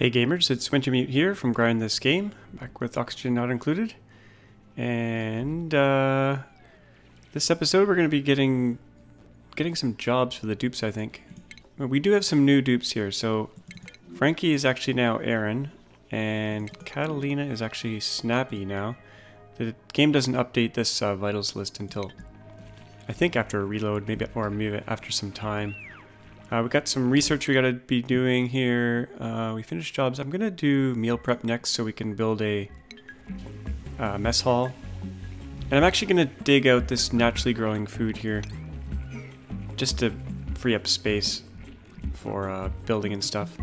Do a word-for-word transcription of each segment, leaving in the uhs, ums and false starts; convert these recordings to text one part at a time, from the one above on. Hey gamers, it's Wintermute here from Grind This Game, back with Oxygen Not Included. And uh, this episode we're going to be getting getting some jobs for the dupes, I think. But we do have some new dupes here, so Frankie is actually now Aaron, and Catalina is actually Snappy now. The game doesn't update this uh, vitals list until, I think, after a reload, maybe, or maybe after some time. Uh, we got some research we gotta be doing here. Uh, we finished jobs. I'm gonna do meal prep next so we can build a uh, mess hall. And I'm actually gonna dig out this naturally growing food here just to free up space for uh, building and stuff.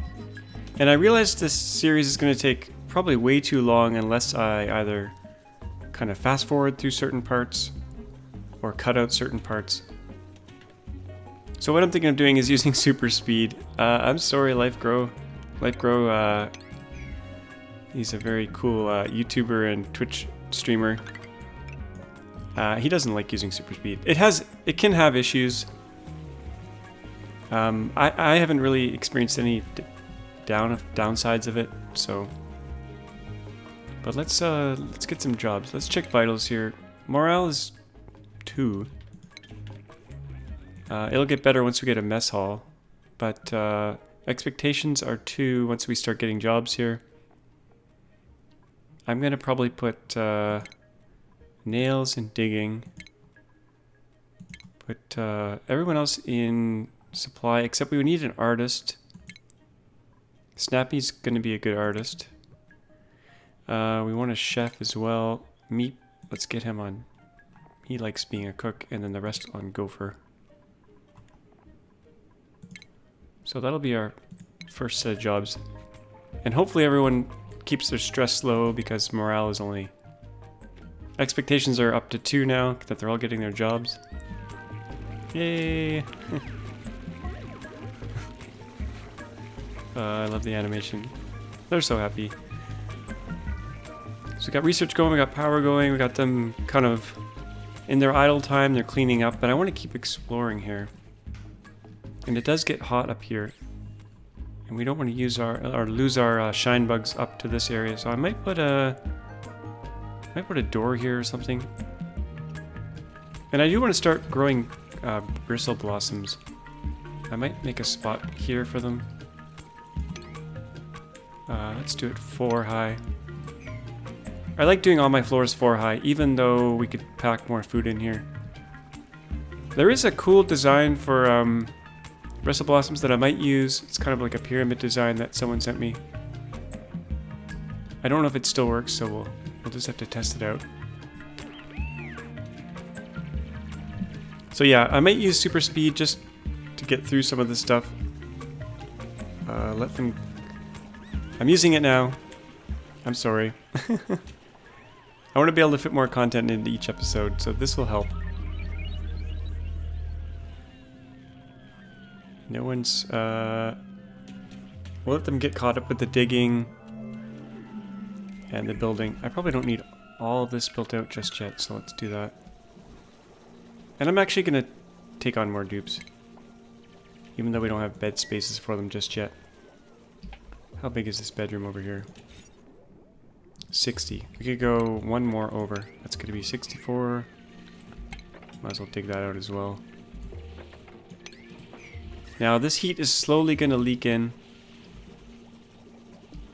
And I realized this series is gonna take probably way too long unless I either kind of fast forward through certain parts or cut out certain parts. So what I'm thinking of doing is using super speed. Uh, I'm sorry, LifeGrow. LifeGrow, uh, he's a very cool uh, YouTuber and Twitch streamer. Uh, he doesn't like using super speed. It has, it can have issues. Um, I, I haven't really experienced any d down downsides of it. So, but let's uh, let's get some jobs. Let's check vitals here. Morale is two. Uh, it'll get better once we get a mess hall, but uh, expectations are two once we start getting jobs here. I'm gonna probably put uh, nails and digging, put uh, everyone else in supply, except we would need an artist. Snappy's gonna be a good artist. Uh, we want a chef as well. Meat, let's get him on. He likes being a cook, and then the rest on Gopher. So that'll be our first set of jobs. And hopefully everyone keeps their stress low because morale is only... Expectations are up to two now that they're all getting their jobs. Yay! uh, I love the animation. They're so happy. So we got research going, we got power going, we got them kind of in their idle time, they're cleaning up, but I want to keep exploring here. And it does get hot up here, and we don't want to use our or lose our uh, shine bugs up to this area. So I might put a might put a door here or something. And I do want to start growing uh, bristle blossoms. I might make a spot here for them. Uh, let's do it four high. I like doing all my floors four high, even though we could pack more food in here. There is a cool design for. Um, Bristle blossoms that I might use. It's kind of like a pyramid design that someone sent me. I don't know if it still works, so we'll, we'll just have to test it out. So yeah, I might use super speed just to get through some of this stuff. Uh, let them... I'm using it now. I'm sorry. I want to be able to fit more content into each episode, so this will help. No one's, uh, we'll let them get caught up with the digging and the building. I probably don't need all of this built out just yet, so let's do that. And I'm actually going to take on more dupes, even though we don't have bed spaces for them just yet. How big is this bedroom over here? sixty. We could go one more over. That's going to be sixty-four. Might as well dig that out as well. Now this heat is slowly going to leak in,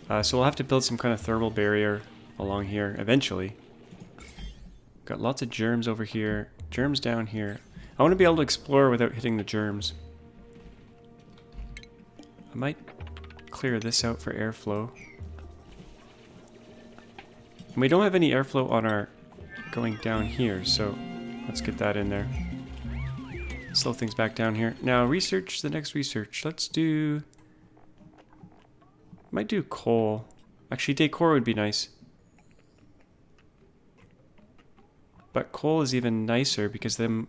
uh, so we'll have to build some kind of thermal barrier along here eventually. Got lots of germs over here, germs down here. I want to be able to explore without hitting the germs. I might clear this out for airflow. And we don't have any airflow on our going down here, so let's get that in there. Slow things back down here. Now research, the next research. Let's do... Might do coal. Actually, decor would be nice. But coal is even nicer because then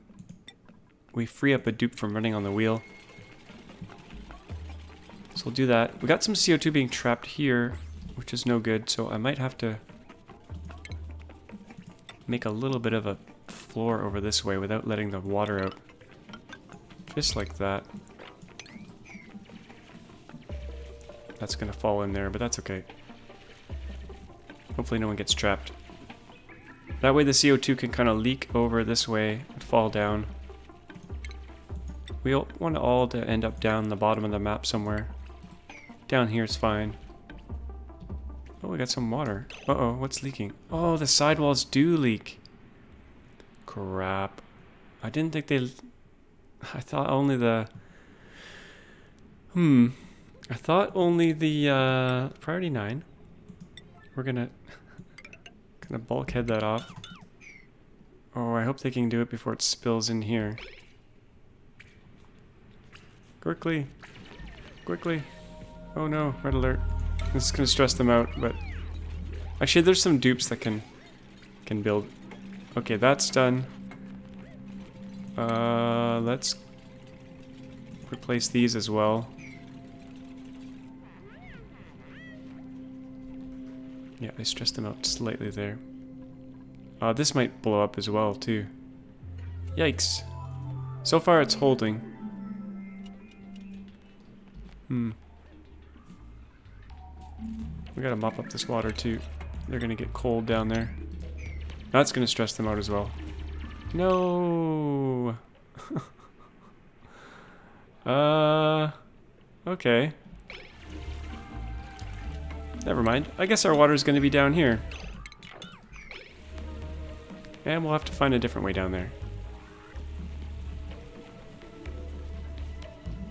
we free up a dupe from running on the wheel. So we'll do that. We got some C O two being trapped here, which is no good, so I might have to make a little bit of a floor over this way without letting the water out. Just like that. That's gonna fall in there, but that's okay. Hopefully no one gets trapped. That way the C O two can kind of leak over this way and fall down. We want it all to end up down the bottom of the map somewhere. Down here is fine. Oh, we got some water. Uh-oh, what's leaking? Oh, the sidewalls do leak. Crap. I didn't think they... I thought only the... Hmm. I thought only the uh, priority nine. We're gonna... gonna bulkhead that off. Oh, I hope they can do it before it spills in here. Quickly. Quickly. Oh no, red alert. This is gonna stress them out, but... Actually, there's some dupes that can... can build. Okay, that's done. Uh, let's... replace these as well. Yeah, I stressed them out slightly there. Uh, this might blow up as well, too. Yikes. So far, it's holding. Hmm. We gotta mop up this water, too. They're gonna get cold down there. That's gonna stress them out as well. No! uh... Okay. Never mind. I guess our water is going to be down here. And we'll have to find a different way down there.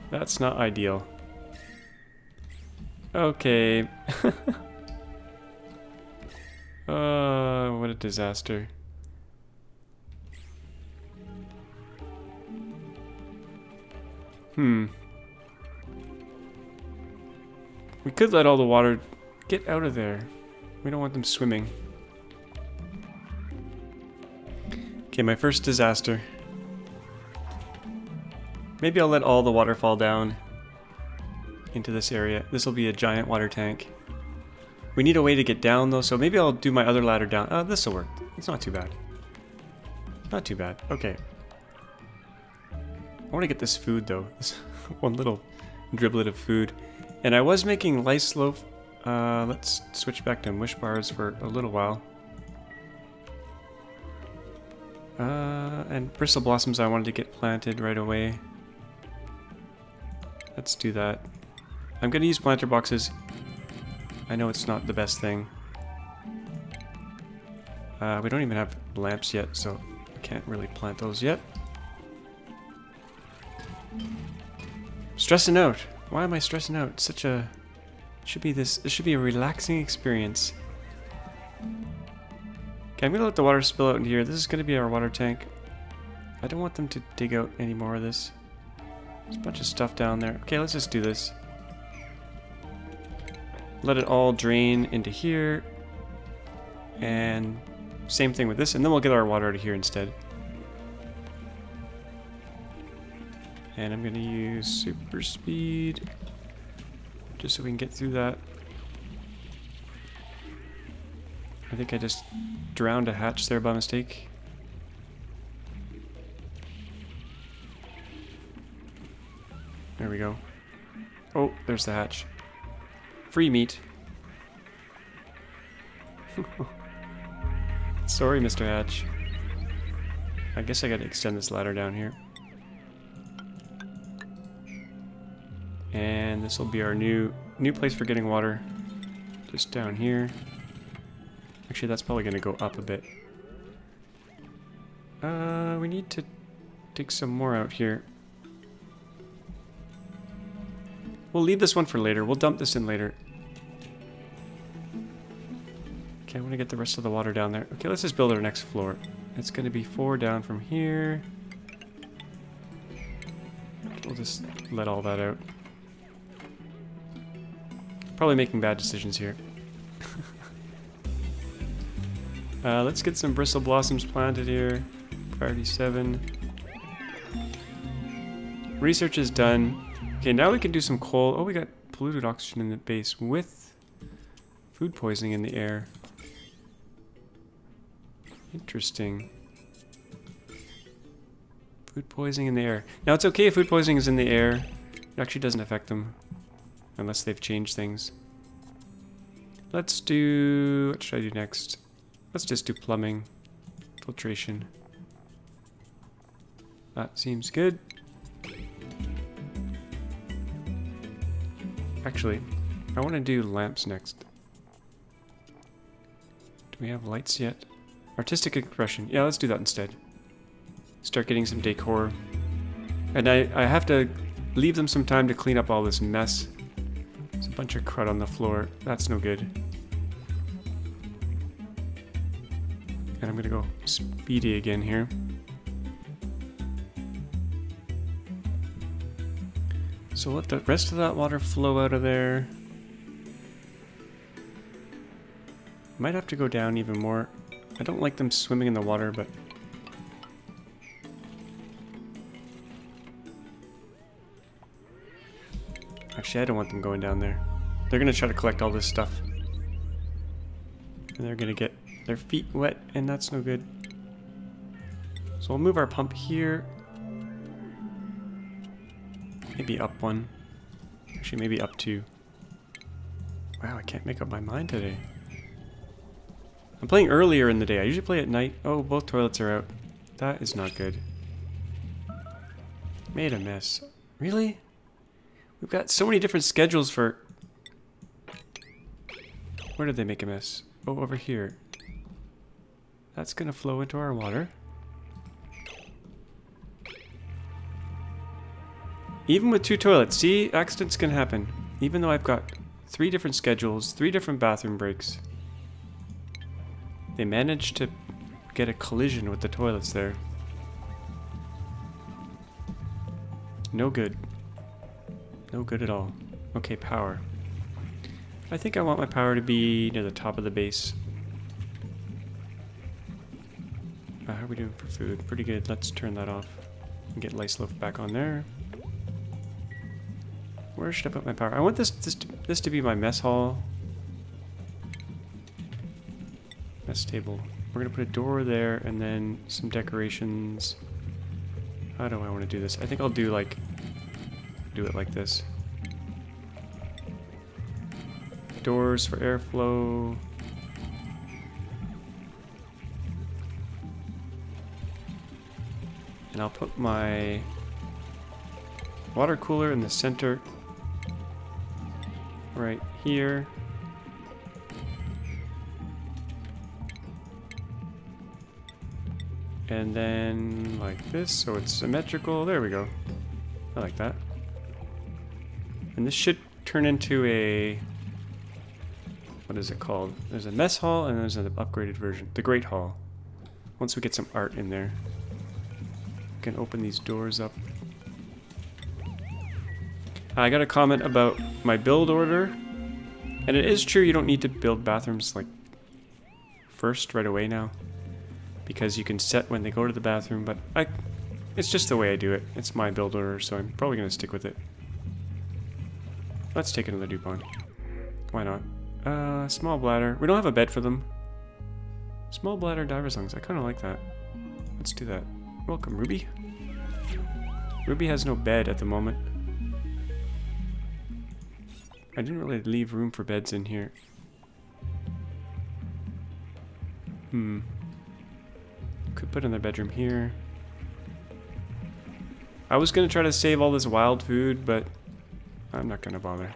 That's not ideal. Okay. uh, what a disaster. Hmm. We could let all the water... Get out of there. We don't want them swimming. Okay, my first disaster. Maybe I'll let all the water fall down into this area. This will be a giant water tank. We need a way to get down though, so maybe I'll do my other ladder down. Oh, this will work. It's not too bad. Not too bad. Okay. I want to get this food though. This one little driblet of food. And I was making lice loaf. Uh, let's switch back to mush bars for a little while. Uh, and bristle blossoms I wanted to get planted right away. Let's do that. I'm gonna use planter boxes. I know it's not the best thing. Uh, we don't even have lamps yet, so I can't really plant those yet. Stressing out. Why am I stressing out? Such a... Should be this. It should be a relaxing experience. Okay, I'm gonna let the water spill out in here. This is gonna be our water tank. I don't want them to dig out any more of this. There's a bunch of stuff down there. Okay, let's just do this. Let it all drain into here. And same thing with this, and then we'll get our water out of here instead. And I'm gonna use super speed. Just so we can get through that. I think I just drowned a hatch there by mistake. There we go. Oh, there's the hatch. Free meat. Sorry, Mister Hatch. I guess I gotta extend this ladder down here. And this will be our new new place for getting water. Just down here. Actually, that's probably going to go up a bit. Uh, we need to dig some more out here. We'll leave this one for later. We'll dump this in later. Okay, I want to get the rest of the water down there. Okay, let's just build our next floor. It's going to be four down from here. We'll just let all that out. Probably making bad decisions here. uh, let's get some bristle blossoms planted here. Priority seven. Research is done. Okay, now we can do some coal. Oh, we got polluted oxygen in the base with food poisoning in the air. Interesting. Food poisoning in the air. Now, it's okay if food poisoning is in the air. It actually doesn't affect them. unless they've changed things. Let's do... what should I do next? Let's just do plumbing, filtration. That seems good. Actually, I want to do lamps next. Do we have lights yet? Artistic expression. Yeah, let's do that instead. Start getting some decor. And I, I have to leave them some time to clean up all this mess. There's a bunch of crud on the floor. That's no good. And I'm gonna go speedy again here. So let the rest of that water flow out of there. Might have to go down even more. I don't like them swimming in the water, but... actually, I don't want them going down there. They're gonna try to collect all this stuff. And they're gonna get their feet wet, and that's no good. So we'll move our pump here. Maybe up one. Actually, maybe up two. Wow, I can't make up my mind today. I'm playing earlier in the day. I usually play at night. Oh, both toilets are out. That is not good. Made a mess. Really? We've got so many different schedules for... where did they make a mess? Oh, over here. That's gonna flow into our water. Even with two toilets, see? Accidents can happen. Even though I've got three different schedules, three different bathroom breaks. They managed to get a collision with the toilets there. No good. No good at all. Okay, power. I think I want my power to be near the top of the base. Uh, how are we doing for food? Pretty good. Let's turn that off and get Lice Loaf back on there. Where should I put my power? I want this this to, this to be my mess hall. Mess table. We're gonna put a door there and then some decorations. How do I want to do this? I think I'll do like do it like this. Doors for airflow. And I'll put my water cooler in the center. Right here. And then like this, so it's symmetrical. There we go. I like that. And this should turn into a... what is it called? There's a mess hall and there's an upgraded version. The Great Hall. Once we get some art in there. We can open these doors up. I got a comment about my build order. And it is true, you don't need to build bathrooms like first right away now. Because you can set when they go to the bathroom, but I it's just the way I do it. It's my build order, so I'm probably gonna stick with it. Let's take another Dupont. Why not? Uh small bladder. We don't have a bed for them. Small bladder diver songs. I kinda like that. Let's do that. Welcome, Ruby. Ruby has no bed at the moment. I didn't really leave room for beds in here. Hmm. Could put another bedroom here. I was gonna try to save all this wild food, but I'm not gonna bother.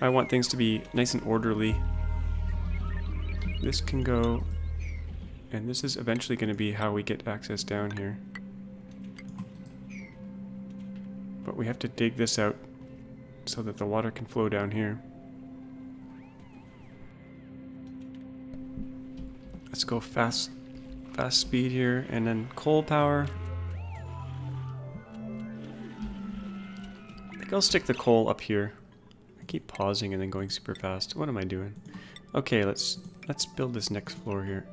I want things to be nice and orderly. This can go, and this is eventually gonna be how we get access down here. But we have to dig this out so that the water can flow down here. Let's go fast, fast speed here, and then coal power. I think I'll stick the coal up here. I keep pausing and then going super fast. What am I doing? Okay, let's let's build this next floor here.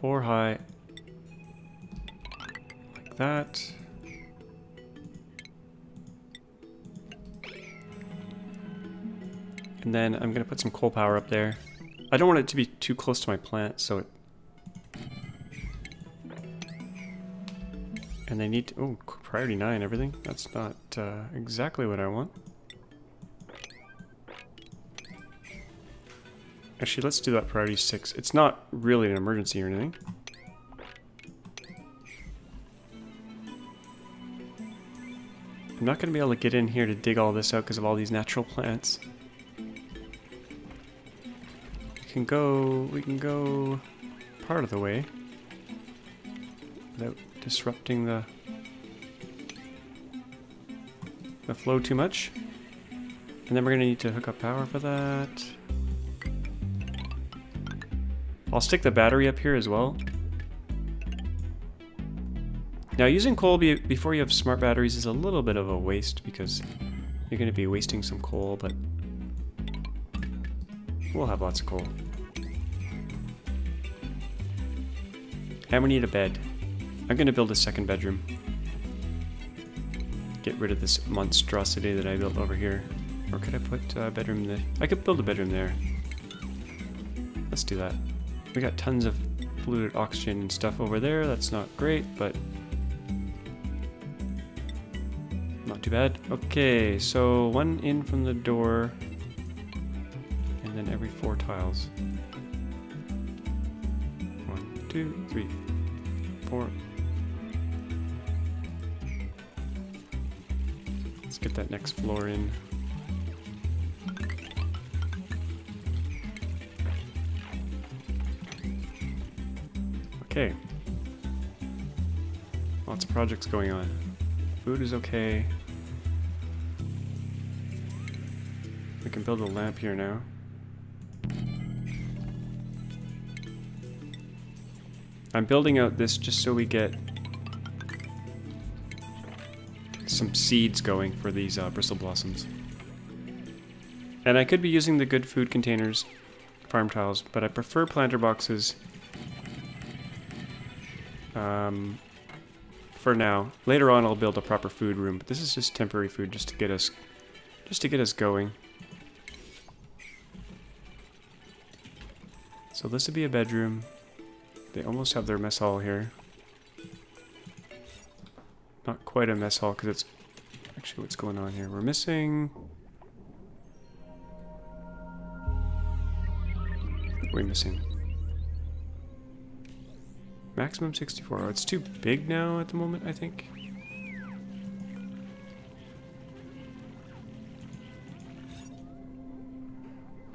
Four high. Like that. And then I'm gonna put some coal power up there. I don't want it to be too close to my plant, so it... And they need to, oh, priority nine, everything. That's not uh, exactly what I want. Actually, let's do that priority six. It's not really an emergency or anything. I'm not going to be able to get in here to dig all this out because of all these natural plants. We can go, we can go part of the way without disrupting the, the flow too much. And then we're going to need to hook up power for that. I'll stick the battery up here as well. Now, using coal be before you have smart batteries is a little bit of a waste because you're going to be wasting some coal, but we'll have lots of coal. And we need a bed. I'm going to build a second bedroom. Get rid of this monstrosity that I built over here. Or could I put a bedroom there? I could build a bedroom there. Let's do that. We got tons of polluted oxygen and stuff over there. That's not great, but not too bad. Okay, so one in from the door, and then every four tiles. One, two, three, four. Let's get that next floor in. Okay, lots of projects going on. Food is okay. We can build a lamp here now. I'm building out this just so we get some seeds going for these uh, bristle blossoms. And I could be using the good food containers, farm tiles, but I prefer planter boxes. Um, for now. Later on I'll build a proper food room, but this is just temporary food just to get us just to get us going. So this would be a bedroom. They almost have their mess hall here. Not quite a mess hall because it's actually what's going on here. We're missing what are we missing? Maximum sixty-four. Oh, it's too big now at the moment, I think.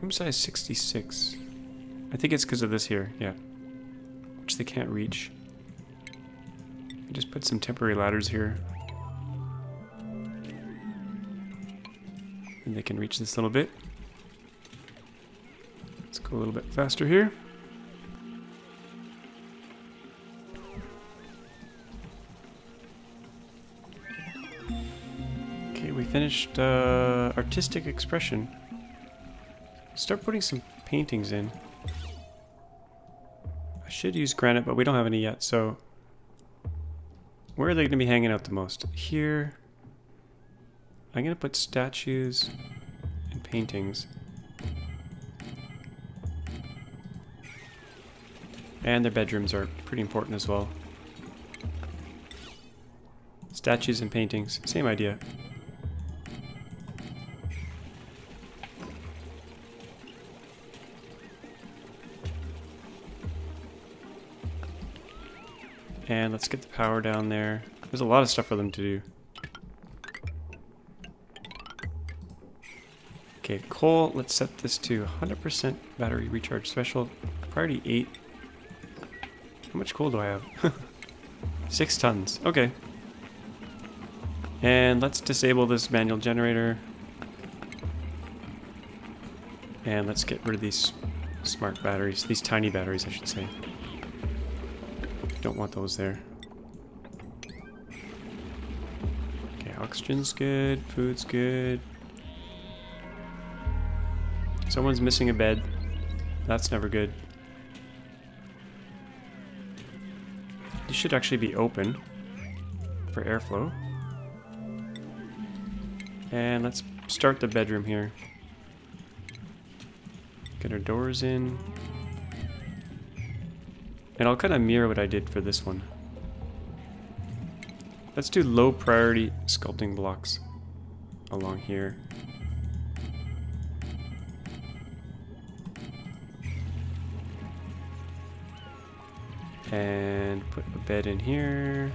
Room size sixty-six. I think it's because of this here, yeah. Which they can't reach. I just put some temporary ladders here. And they can reach this little bit. Let's go a little bit faster here. Finished uh, artistic expression. Start putting some paintings in. I should use granite, but we don't have any yet, so where are they going to be hanging out the most? Here. I'm going to put statues and paintings. And their bedrooms are pretty important as well. Statues and paintings, same idea. And let's get the power down there. There's a lot of stuff for them to do. Okay, coal, let's set this to one hundred percent battery recharge special. Priority eight. How much coal do I have? Six tons, okay. And let's disable this manual generator. And let's get rid of these smart batteries, these tiny batteries, I should say. Don't want those there. Okay, oxygen's good, food's good. Someone's missing a bed. That's never good. This should actually be open for airflow. And let's start the bedroom here. Get our doors in. And I'll kind of mirror what I did for this one. Let's do low priority sculpting blocks along here. And put a bed in here.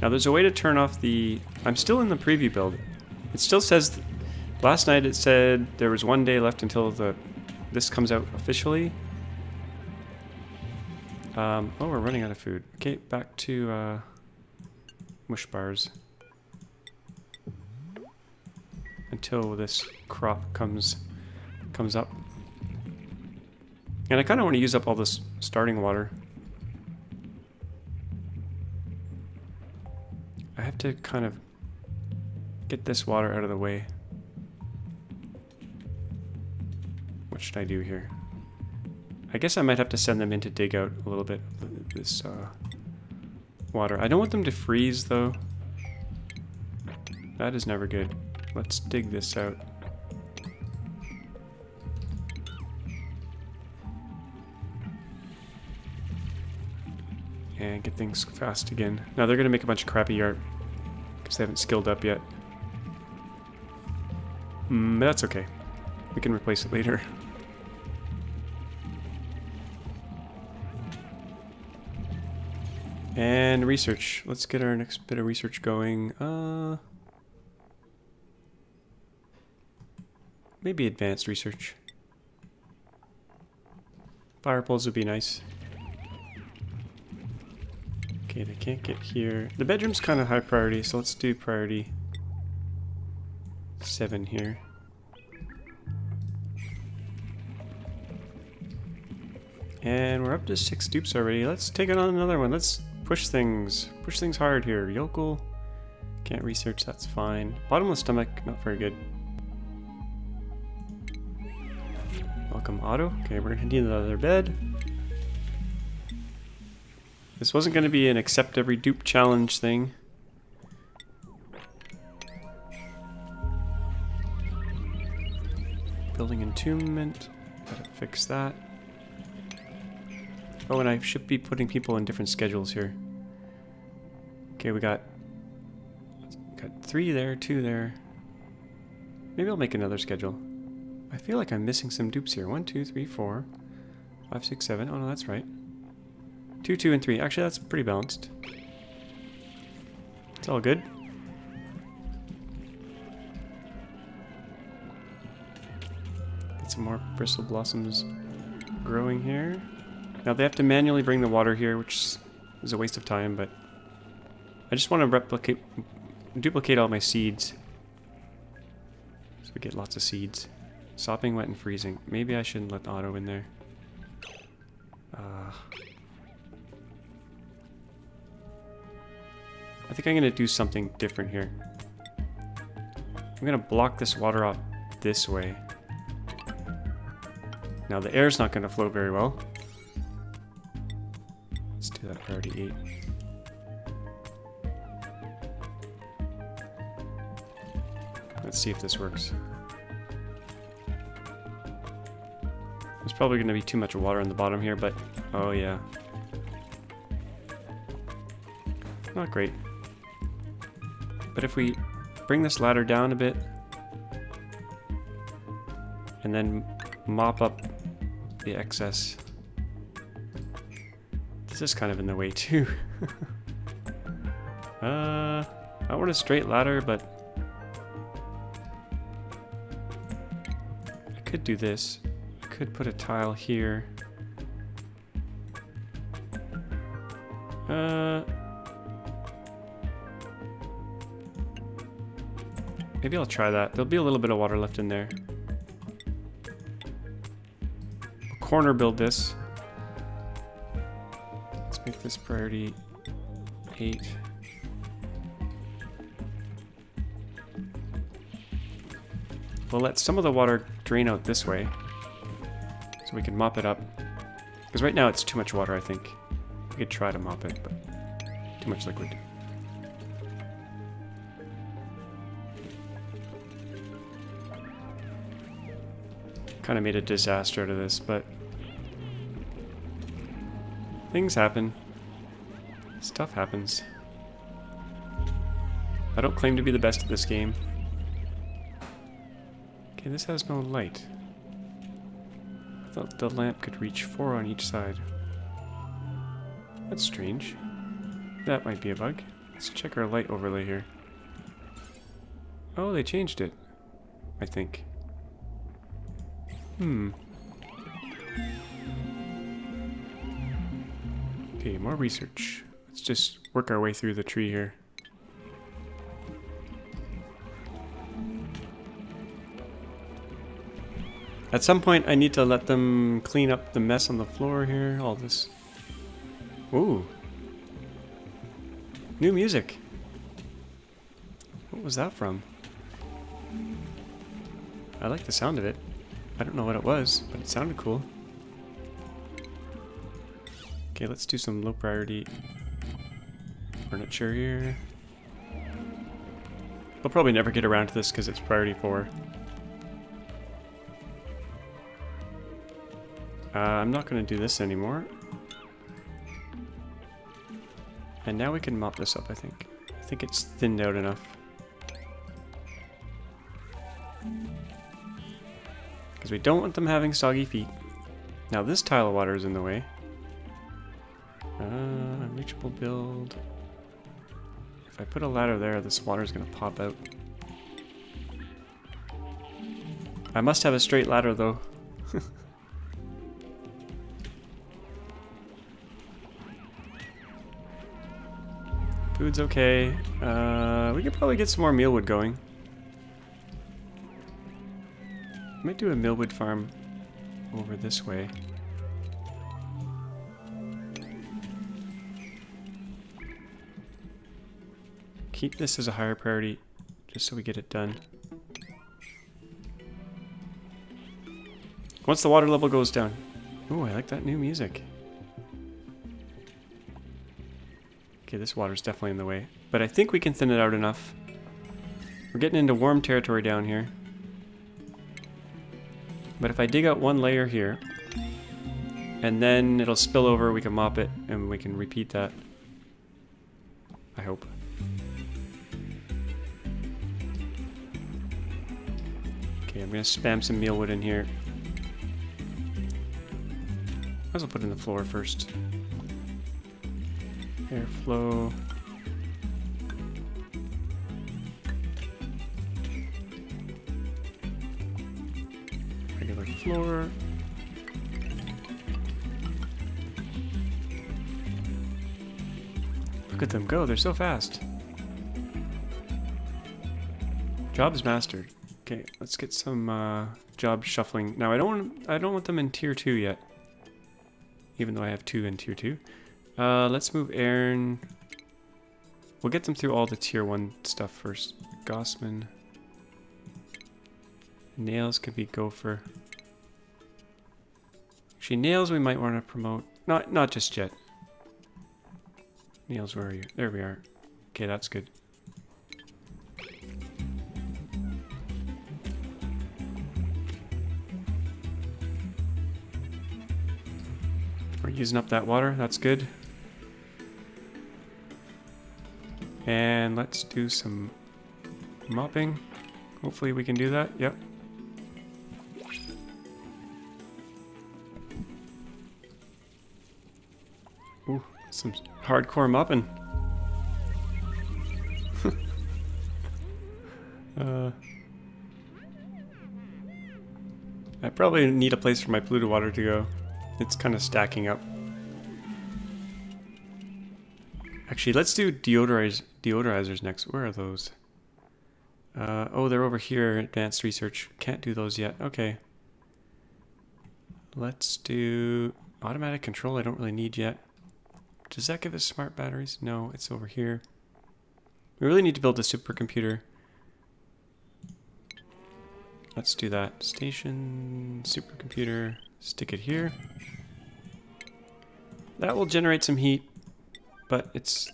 Now there's a way to turn off the... I'm still in the preview build. It still says... Th last night it said there was one day left until the this comes out officially. Um, oh, we're running out of food. Okay, back to uh, mush bars. Until this crop comes comes up. And I kind of want to use up all this starting water. I have to kind of get this water out of the way. What should I do here? I guess I might have to send them in to dig out a little bit of this uh, water. I don't want them to freeze though. That is never good. Let's dig this out. And get things fast again. Now they're gonna make a bunch of crappy art because they haven't skilled up yet. Mm, that's okay. We can replace it later. And research. Let's get our next bit of research going. Uh, maybe advanced research. Fire poles would be nice. Okay, they can't get here. The bedroom's kind of high priority, so let's do priority seven here. And we're up to six dupes already. Let's take it on another one. Let's push things. Push things hard here. Yokel. Can't research, that's fine. Bottomless stomach, not very good. Welcome, Otto. Okay, we're gonna need another bed. This wasn't going to be an accept every dupe challenge thing. Building entombment. Gotta fix that. Oh, and I should be putting people in different schedules here. Okay, we got... Got three there, two there. Maybe I'll make another schedule. I feel like I'm missing some dupes here. One, two, three, four, five, six, seven. Oh, no, that's right. Two, two, and three. Actually, that's pretty balanced. It's all good. Get some more bristle blossoms growing here. Now they have to manually bring the water here, which is a waste of time, but I just want to replicate, duplicate all my seeds. So we get lots of seeds. Sopping wet and freezing. Maybe I shouldn't let Otto in there. Uh... I think I'm going to do something different here. I'm going to block this water off this way. Now the air's not going to flow very well. Let's do that priority eight. Let's see if this works. There's probably going to be too much water in the bottom here, but... Oh yeah. Not great. But if we bring this ladder down a bit and then mop up the excess. This is kind of in the way too. uh, I want a straight ladder, but I could do this. I could put a tile here. Uh. Maybe I'll try that. There'll be a little bit of water left in there. I'll corner build this. Let's make this priority eight. We'll let some of the water drain out this way so we can mop it up. Because right now it's too much water, I think. We could try to mop it, but too much liquid. Kind of made a disaster out of this, but things happen. It's Stuff happens. I don't claim to be the best at this game. Okay, this has no light. I thought the lamp could reach four on each side. That's strange. That might be a bug. Let's check our light overlay here. Oh, they changed it, I think. Hmm. Okay, more research. Let's just work our way through the tree here. At some point, I need to let them clean up the mess on the floor here. All this. Ooh. New music. What was that from? I like the sound of it. I don't know what it was, but it sounded cool. Okay, let's do some low priority furniture here. I'll probably never get around to this because it's priority four. Uh, I'm not going to do this anymore. And now we can mop this up, I think. I think it's thinned out enough. Because we don't want them having soggy feet. Now this tile of water is in the way. Uh, unreachable build. If I put a ladder there, this water is going to pop out. I must have a straight ladder though. Food's okay. Uh, we could probably get some more mealwood going. Might do a mealwood farm over this way. Keep this as a higher priority just so we get it done. Once the water level goes down. Ooh, I like that new music. Okay, this water's definitely in the way, but I think we can thin it out enough. We're getting into warm territory down here. But if I dig out one layer here, and then it'll spill over, we can mop it, and we can repeat that. I hope. Okay, I'm gonna spam some mealwood in here. Might as well put it in the floor first. Airflow. Regular floor. Look at them go, they're so fast. Job's mastered. Okay, let's get some uh, job shuffling. Now I don't want, I don't want them in tier two yet. Even though I have two in tier two. Uh, let's move Aaron. We'll get them through all the tier one stuff first. Gossman. Nails could be Gopher. Actually, Nails we might want to promote. Not, not just yet. Nails, where are you? There we are. Okay, that's good. We're using up that water. That's good. And let's do some mopping. Hopefully we can do that. Yep. Ooh, some hardcore mopping. uh, I probably need a place for my polluted water to go. It's kind of stacking up. Actually, let's do deodorize, deodorizers next. Where are those? Uh, oh, they're over here, advanced research. Can't do those yet. Okay. Let's do automatic control. I don't really need yet. Does that give us smart batteries? No, it's over here. We really need to build a supercomputer. Let's do that. Station, supercomputer, stick it here. That will generate some heat, but it's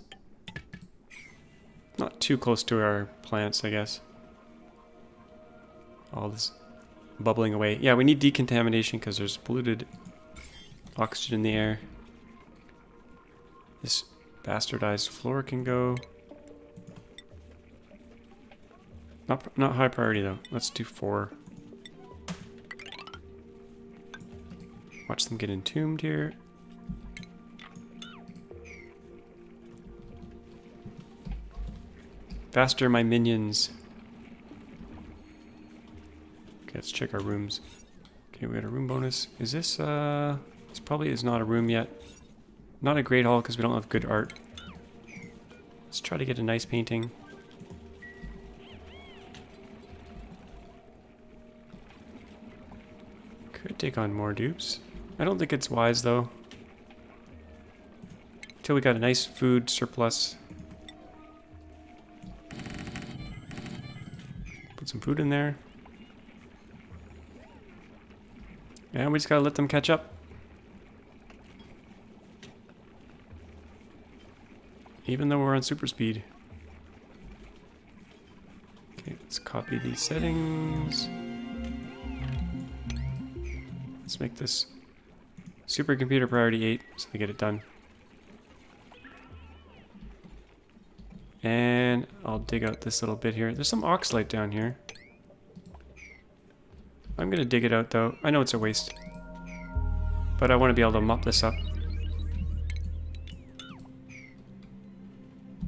not too close to our plants, I guess. All this bubbling away. Yeah, we need decontamination because there's polluted oxygen in the air. This Bastardized floor can go. Not, not high priority though. Let's do four. Watch them get entombed here. Faster, my minions. Okay, let's check our rooms. Okay, we had a room bonus. Is this, uh... this probably is not a room yet. Not a great haul because we don't have good art. Let's try to get a nice painting. Could take on more dupes. I don't think it's wise though. Until we got a nice food surplus. Put some food in there. And we just gotta let them catch up. Even though we're on super speed. Okay, let's copy these settings. Let's make this supercomputer priority eight so they get it done. And I'll dig out this little bit here. There's some oxalate down here. I'm gonna dig it out though. I know it's a waste, but I want to be able to mop this up.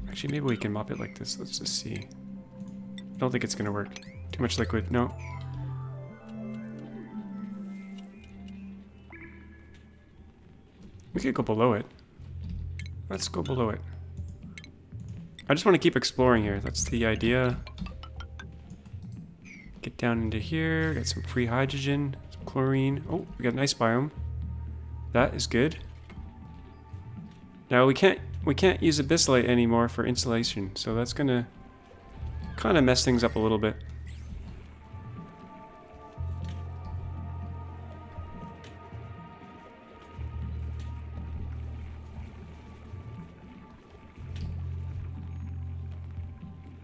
Actually, maybe we can mop it like this. Let's just see. I don't think it's gonna work. Too much liquid. No. We could go below it. Let's go below it. I just want to keep exploring here. That's the idea. Get down into here. Got some free hydrogen, some chlorine. Oh, we got a nice biome. That is good. Now we can't we can't use abyssalite anymore for insulation, so that's gonna kind of mess things up a little bit.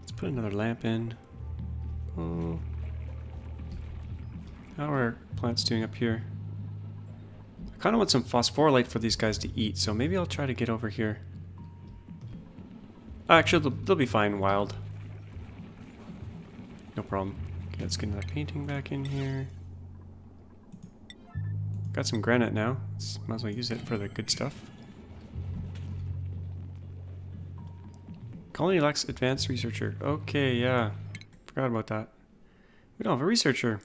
Let's put another lamp in. Oh. How are plants doing up here? I kind of want some phosphorylite for these guys to eat, so maybe I'll try to get over here. Actually, they'll, they'll be fine wild. No problem. Okay, let's get another painting back in here. Got some granite now. Let's, might as well use it for the good stuff. Colony lacks advanced researcher. Okay, yeah. Forgot about that. We don't have a researcher.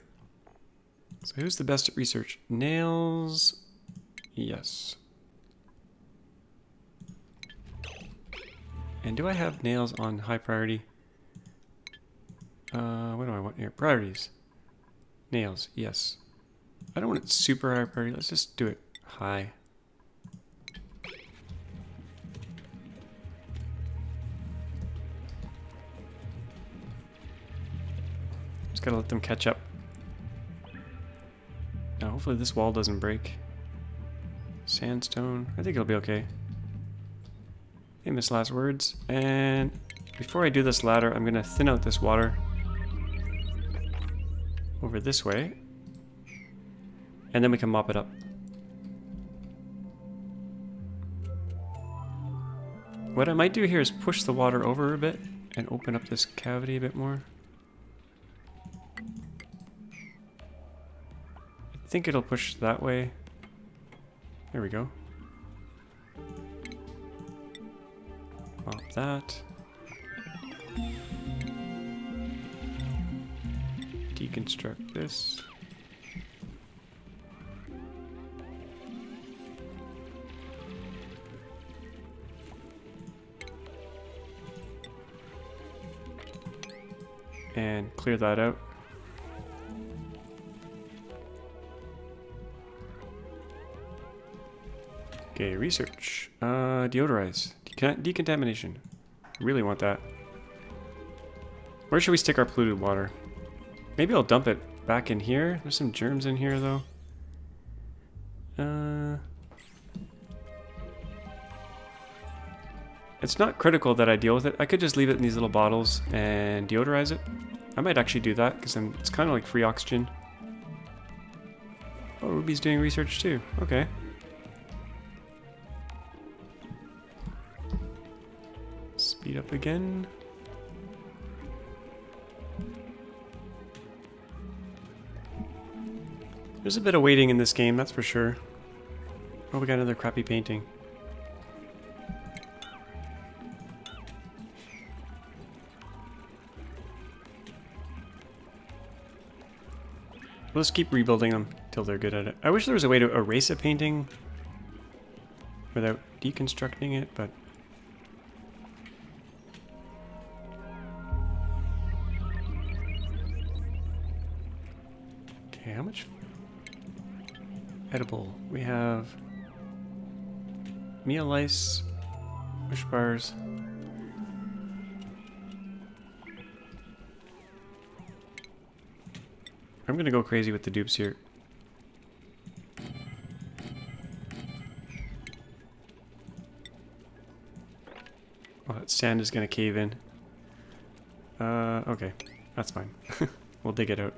So who's the best at research? Nails. Yes. And do I have nails on high priority? Uh, what do I want here? Priorities. Nails. Yes. I don't want it super high priority. Let's just do it high. Just gotta let them catch up. Now, hopefully this wall doesn't break. Sandstone. I think it'll be okay. Famous last words. And before I do this ladder, I'm going to thin out this water over this way. And then we can mop it up. What I might do here is push the water over a bit and open up this cavity a bit more. I think it'll push that way. There we go. Pop that. Deconstruct this. And clear that out. Okay, research. Uh, deodorize. Decont decontamination. I really want that. Where should we stick our polluted water? Maybe I'll dump it back in here. There's some germs in here, though. Uh, it's not critical that I deal with it. I could just leave it in these little bottles and deodorize it. I might actually do that, because it's kind of like free oxygen. Oh, Ruby's doing research, too. Okay. heat up again. There's a bit of waiting in this game, that's for sure. Oh, we got another crappy painting. Let's keep rebuilding them till they're good at it. I wish there was a way to erase a painting without deconstructing it, but... Okay, how much edible? We have meal lice, mush bars. I'm gonna go crazy with the dupes here. Oh, that sand is gonna cave in. Uh, okay. That's fine. We'll dig it out.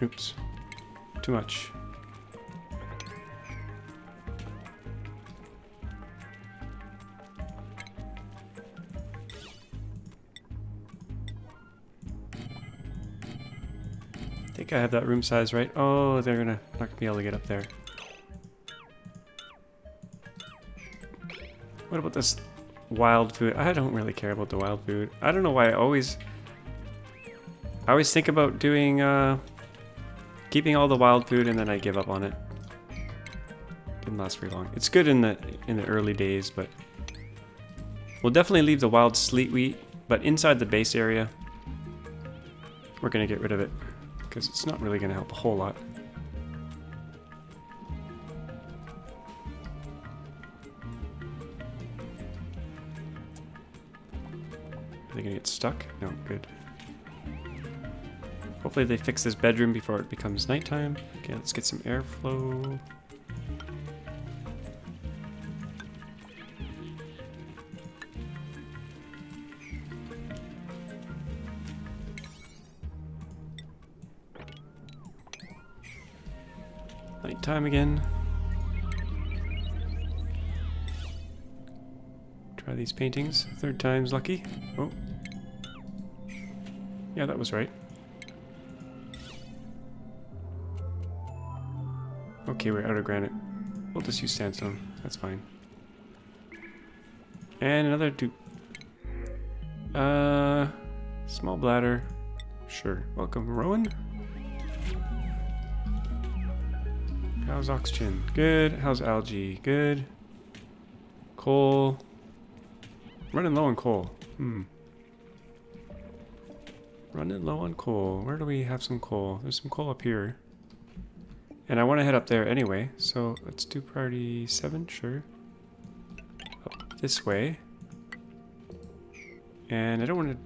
Oops. Too much. I think I have that room size right. Oh, they're gonna not gonna be able to get up there. What about this wild food? I don't really care about the wild food. I don't know why I always I always think about doing uh keeping all the wild food and then I give up on it. Didn't last very long. It's good in the in the early days, but we'll definitely leave the wild sleet wheat, but inside the base area we're gonna get rid of it, because it's not really going to help a whole lot. Are they going to get stuck? No, good. Hopefully they fix this bedroom before it becomes nighttime. Okay, let's get some airflow. Time again. Try these paintings. Third time's lucky. Oh. Yeah, that was right. Okay, we're out of granite. We'll just use sandstone. That's fine. And another two. Uh, small bladder. Sure. Welcome, Rowan. How's oxygen? Good. How's algae? Good. Coal. Running low on coal. Hmm. Running low on coal. Where do we have some coal? There's some coal up here. And I want to head up there anyway, so let's do priority seven, sure. Up this way. And I don't want to...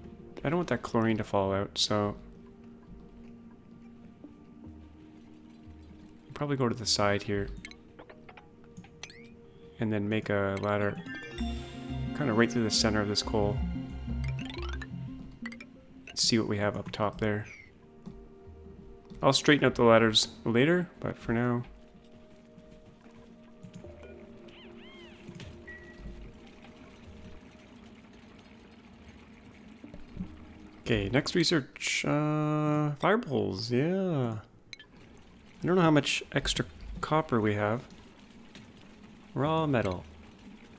I don't want that chlorine to fall out, so... Probably go to the side here and then make a ladder kind of right through the center of this coal. Let's see what we have up top there. I'll straighten out the ladders later, but for now okay, next research, uh, fireballs, yeah. I don't know how much extra copper we have. Raw metal.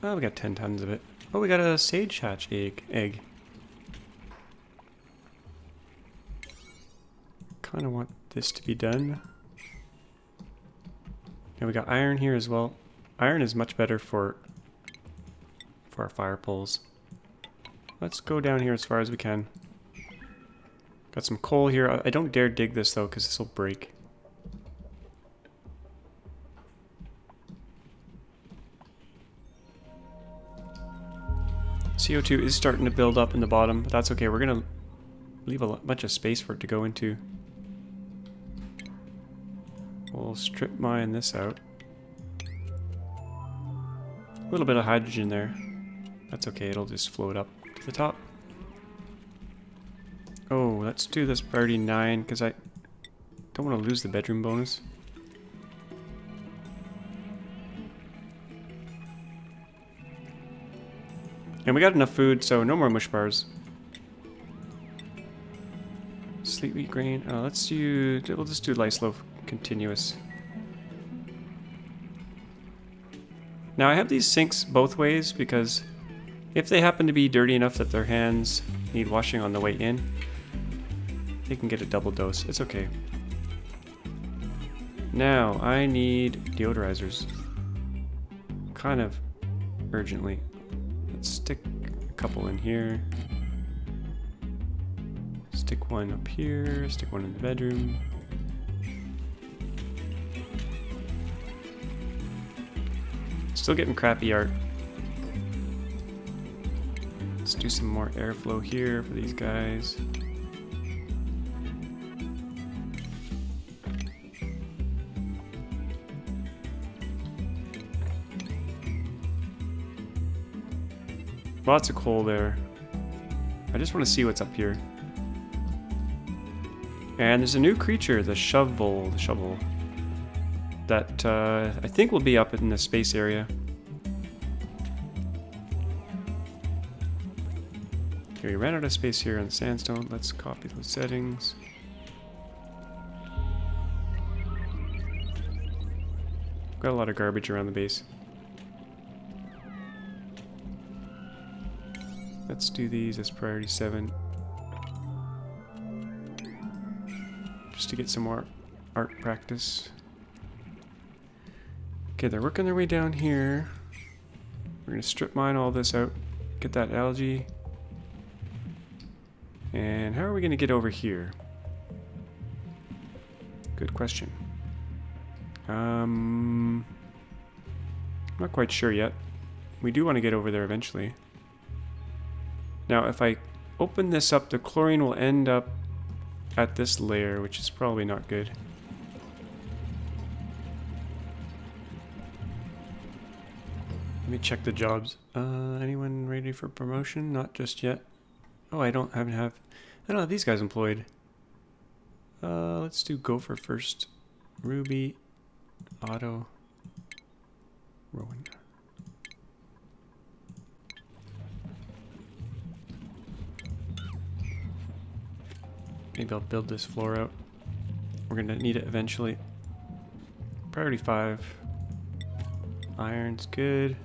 Oh, we got ten tons of it. Oh, we got a sage hatch egg. egg. Kind of want this to be done. And we got iron here as well. Iron is much better for, for our fire poles. Let's go down here as far as we can. Got some coal here. I don't dare dig this though, because this will break. C O two is starting to build up in the bottom, but that's okay. We're going to leave a bunch of space for it to go into. We'll strip mine this out. A little bit of hydrogen there. That's okay. It'll just float up to the top. Oh, let's do this priority nine because I don't want to lose the bedroom bonus. And we got enough food, so no more mush bars. Sleet wheat grain. Uh, let's do. We'll just do lice loaf continuous. Now I have these sinks both ways because if they happen to be dirty enough that their hands need washing on the way in, they can get a double dose. It's okay. Now I need deodorizers. Kind of urgently. Let's stick a couple in here. Stick one up here, stick one in the bedroom. Still getting crappy art. Let's do some more airflow here for these guys. Lots of coal there. I just want to see what's up here. And there's a new creature, the Shove Vole, the shovel, that uh, I think will be up in the space area. Okay, we ran out of space here on sandstone. Let's copy those settings. Got a lot of garbage around the base. Let's do these as priority seven. Just to get some more art practice. Okay, they're working their way down here. We're gonna strip mine all this out, get that algae. And how are we gonna get over here? Good question. Um, not quite sure yet. We do want to get over there eventually. Now, if I open this up, the chlorine will end up at this layer, which is probably not good. Let me check the jobs. Uh, anyone ready for promotion? Not just yet. Oh, I don't haven't have. I don't have these guys employed. Uh, let's do Gopher first. Ruby, Otto, Rowan. Maybe I'll build this floor out. We're gonna need it eventually. Priority five. Iron's good.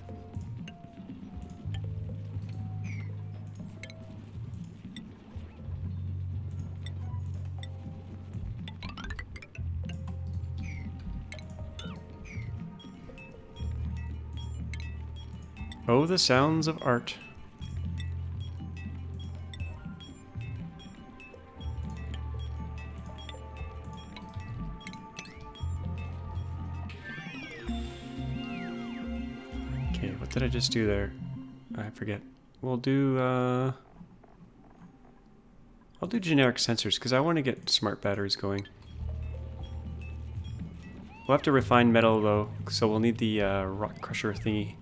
Oh, the sounds of art. Okay, what did I just do there? I forget. We'll do, uh... I'll do generic sensors, because I want to get smart batteries going. We'll have to refine metal, though, so we'll need the uh, rock crusher thingy.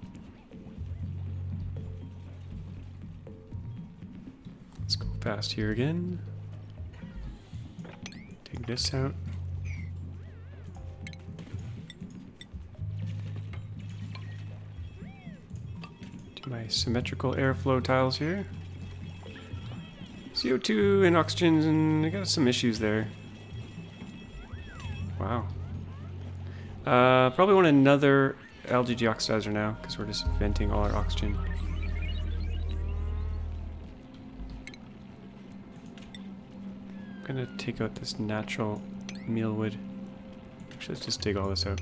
Fast here again. Take this out. Do my symmetrical airflow tiles here. C O two and oxygen, and I got some issues there. Wow. Uh, probably want another algae deoxidizer now, because we're just venting all our oxygen. Gonna take out this natural mealwood. Actually, let's just dig all this out.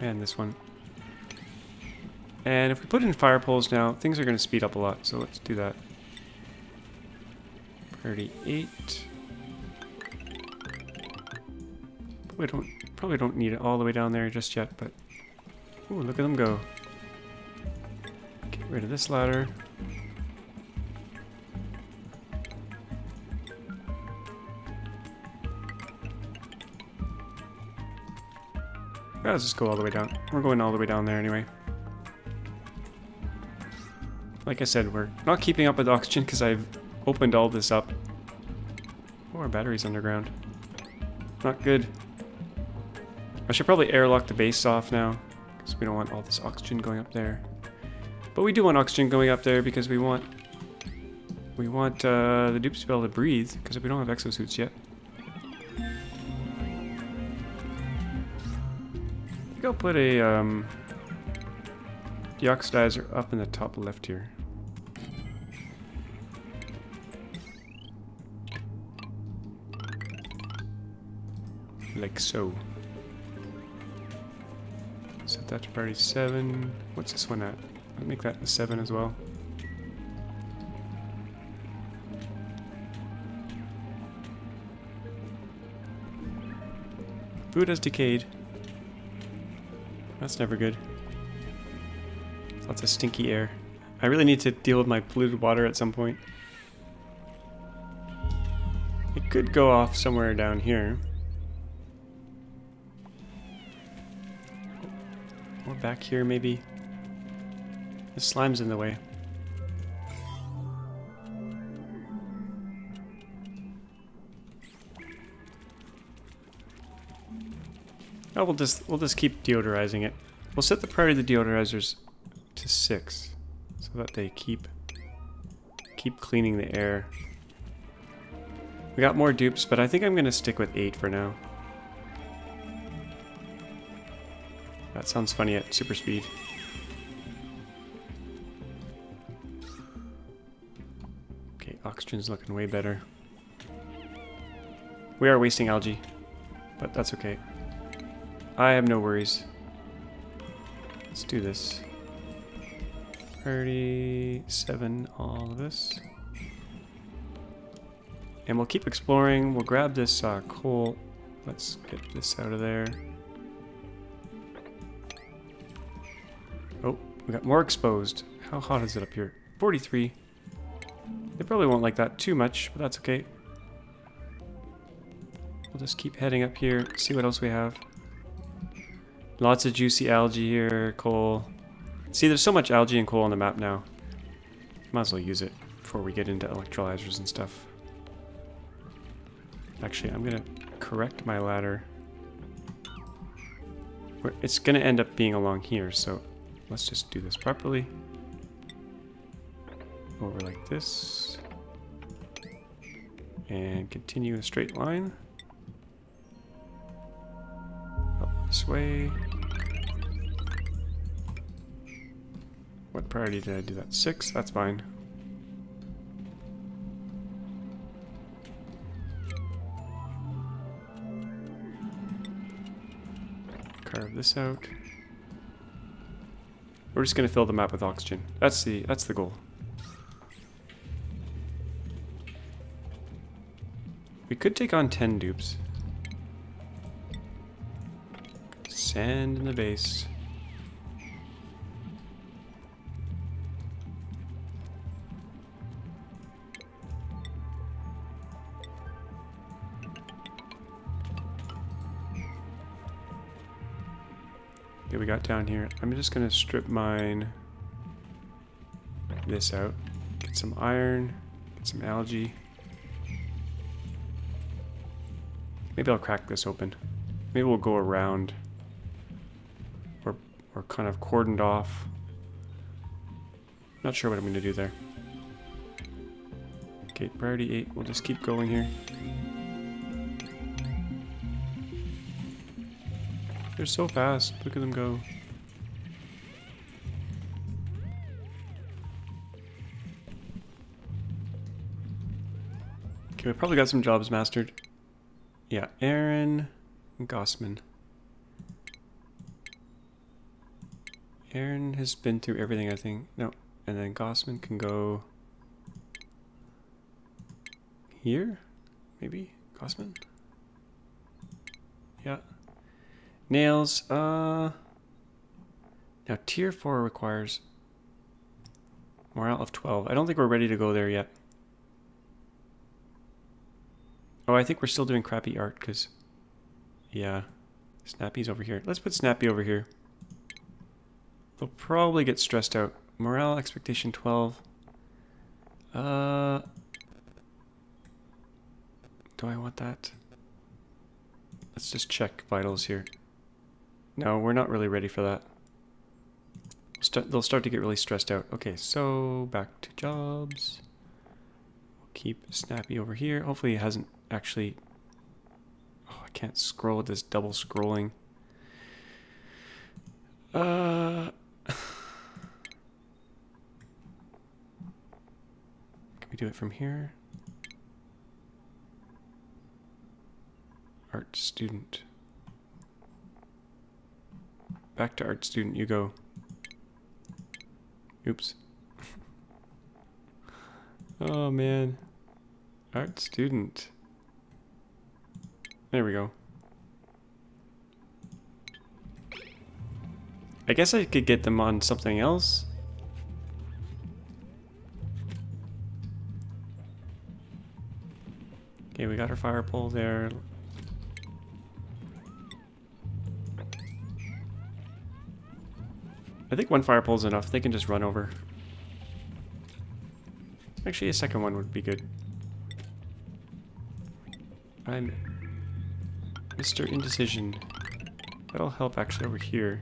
And this one. And if we put in fire poles now, things are gonna speed up a lot, so let's do that. thirty-eight. Probably don't, probably don't need it all the way down there just yet, but... Ooh, look at them go. Rid of this ladder. Let's just go all the way down. We're going all the way down there anyway. like I said, we're not keeping up with oxygen because I've opened all this up. Oh, our battery's underground. Not good. I should probably airlock the base off now, because we don't want all this oxygen going up there. But we do want oxygen going up there because we want we want uh, the dupe spell to breathe, because we don't have exosuits yet. I think I'll put a um, deoxidizer up in the top left here. Like so. Set that to priority seven. What's this one at? I'll make that a seven as well. Food has decayed. That's never good. Lots of stinky air. I really need to deal with my polluted water at some point. It could go off somewhere down here. Or back here, maybe. The slime's in the way. Oh, we'll just we'll just keep deodorizing it. We'll set the priority of the deodorizers to six, so that they keep keep cleaning the air. We got more dupes, but I think I'm gonna stick with eight for now. That sounds funny at super speed. Okay, oxygen's looking way better. We are wasting algae, but that's okay. I have no worries. Let's do this. thirty-seven, all of this. And we'll keep exploring. We'll grab this uh, coal. Let's get this out of there. Oh, we got more exposed. How hot is it up here? forty-three. They probably won't like that too much, but that's okay. We'll just keep heading up here, see what else we have. Lots of juicy algae here, coal. See, there's so much algae and coal on the map now. Might as well use it before we get into electrolyzers and stuff. Actually, I'm gonna correct my ladder. It's gonna end up being along here, so let's just do this properly. Over like this. And continue a straight line. Up this way. What priority did I do that? Six? That's fine. Carve this out. We're just gonna fill the map with oxygen. That's the that's the goal. We could take on ten dupes. Sand in the base. Okay, we got down here. I'm just gonna strip mine this out. Get some iron, get some algae. Maybe I'll crack this open. Maybe we'll go around or, or kind of cordoned off. Not sure what I'm gonna do there. Okay, priority eight, we'll just keep going here. They're so fast. Look at them go. Okay, we probably got some jobs mastered. Yeah, Aaron Gossman. Aaron has been through everything, I think. No, and then Gossman can go here, maybe? Gossman? Yeah. Nails, uh, now tier four requires morale of twelve. I don't think we're ready to go there yet. Oh, I think we're still doing crappy art because, yeah, Snappy's over here. Let's put Snappy over here. They'll probably get stressed out Morale expectation twelve. Uh, do I want that? Let's just check vitals here. No, we're not really ready for that. St- they'll start to get really stressed out. Okay, so back to jobs. We'll keep Snappy over here. Hopefully he hasn't actually... Oh, I can't scroll with this double scrolling. Uh... Can we do it from here? Art student. Back to art student, you go. Oops. Oh man. Art student. There we go. I guess I could get them on something else. Okay, we got our fire pole there. I think one fire pole is enough. They can just run over. Actually, a second one would be good. I'm Mister Indecision. That'll help actually over here.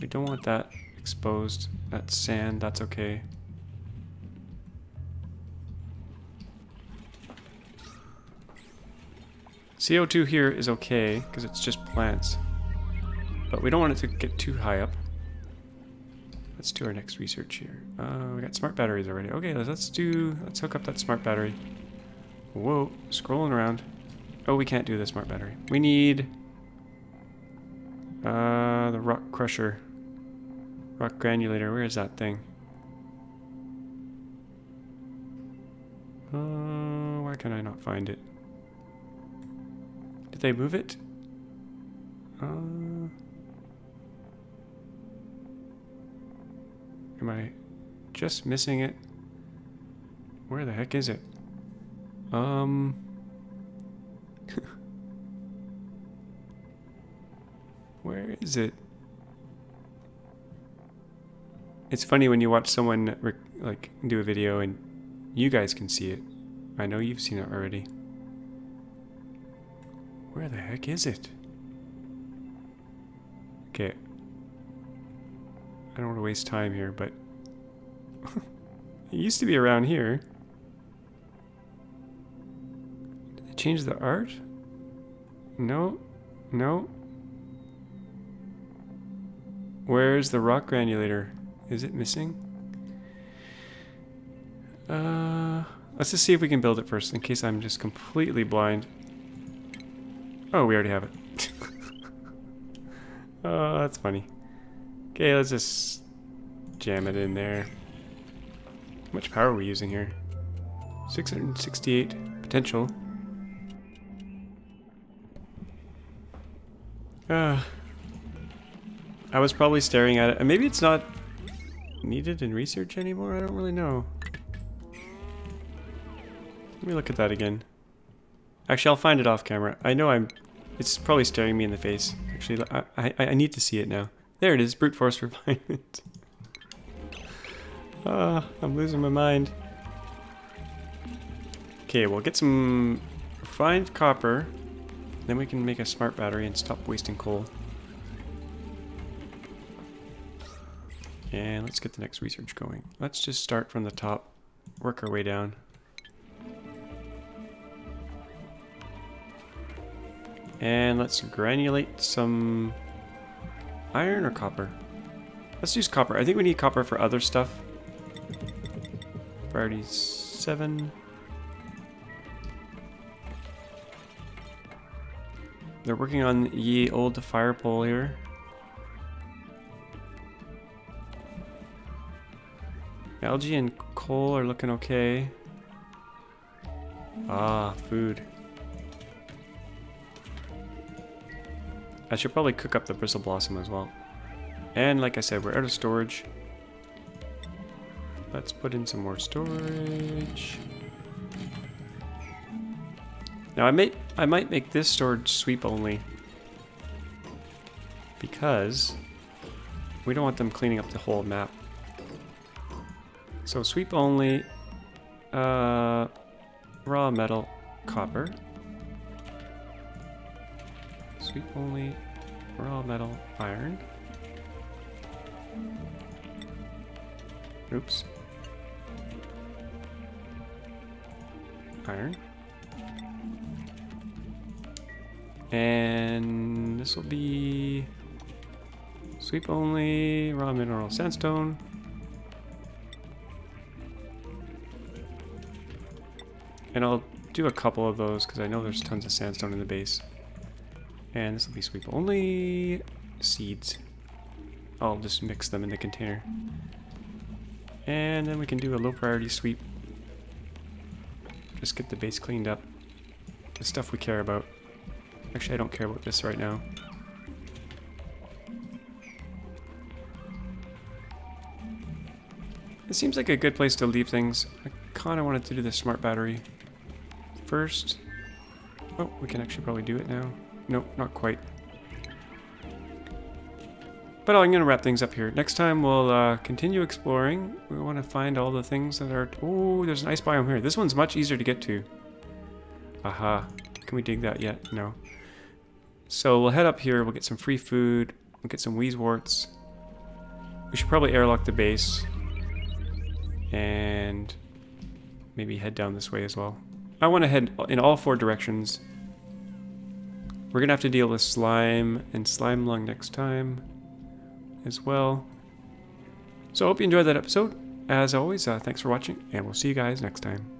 We don't want that exposed. That's sand. That's okay. C O two here is okay because it's just plants. But we don't want it to get too high up. Let's do our next research here. Uh, we got smart batteries already. Okay, let's do, let's hook up that smart battery. Whoa, scrolling around. Oh, we can't do the smart battery. We need uh, the rock crusher, rock granulator. Where is that thing? Uh, why can I not find it? Did they move it? Uh, Am I just missing it? Where the heck is it? Um. Where is it? It's funny when you watch someone rec like do a video and you guys can see it. I know you've seen it already. Where the heck is it? Okay. I don't want to waste time here, but it used to be around here. Did they change the art? No, no. Where's the rock granulator? Is it missing? Uh, let's just see if we can build it first, in case I'm just completely blind. Oh, we already have it. Oh, that's funny. Okay, let's just jam it in there. How much power are we using here? six hundred sixty-eight potential. Uh, I was probably staring at it. And maybe it's not needed in research anymore. I don't really know. Let me look at that again. Actually, I'll find it off camera. I know I'm... It's probably staring me in the face. Actually, I, I, I need to see it now. There it is, brute force refinement. uh, I'm losing my mind. Okay, we'll get some refined copper. Then we can make a smart battery and stop wasting coal. And let's get the next research going. Let's just start from the top, work our way down. And let's granulate some... Iron or copper? Let's use copper. I think we need copper for other stuff. Priority seven. They're working on ye old fire pole here. Algae and coal are looking okay. Ah, food. I should probably cook up the bristle blossom as well. And like I said, we're out of storage. Let's put in some more storage. Now I may I might make this storage sweep only because We don't want them cleaning up the whole map. So sweep only, uh, raw metal, copper. Sweep only, raw metal, iron. Oops. Iron. And this will be sweep only, raw mineral, sandstone. And I'll do a couple of those because I know there's tons of sandstone in the base. And this will be sweep only, seeds. I'll just mix them in the container. And then we can do a low priority sweep. Just get the base cleaned up. The stuff we care about. Actually, I don't care about this right now. It seems like a good place to leave things. I kind of wanted to do the smart battery first. Oh, we can actually probably do it now. Nope, not quite. But I'm going to wrap things up here. Next time we'll uh, continue exploring. We want to find all the things that are... Oh, there's an ice biome here. This one's much easier to get to. Aha. Can we dig that yet? No. So we'll head up here. We'll get some free food. We'll get some Wheeze Worts. We should probably airlock the base. And maybe head down this way as well. I want to head in all four directions. We're going to have to deal with slime and slime lung next time. As well. So I hope you enjoyed that episode. As always, uh, thanks for watching, and we'll see you guys next time.